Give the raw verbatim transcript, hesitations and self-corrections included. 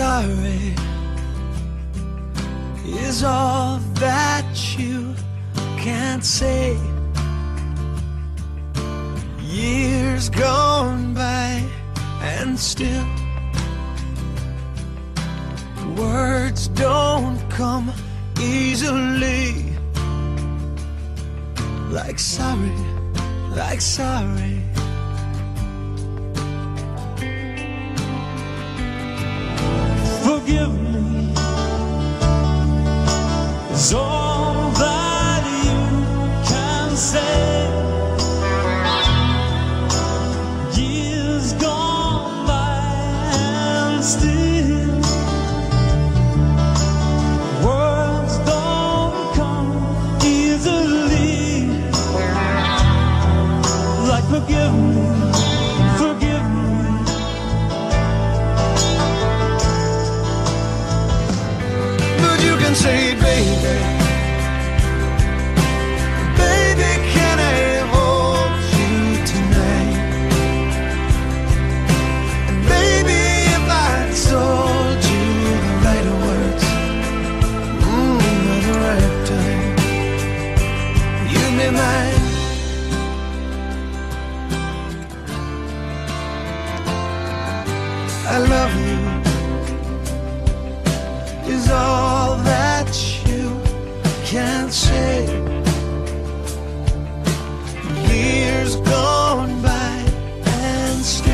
sorry is all that you can say. Years gone by and still words don't come easily. Like sorry, like sorry. Forgive me is all that you can say. Years gone by and still words don't come easily. Like forgive me, forgive me. Say, baby, baby, can I hold you tonight? And baby, if I told you the right words, mm, at the right time, you'd be mine. I love you is all that can't say. Years gone by and still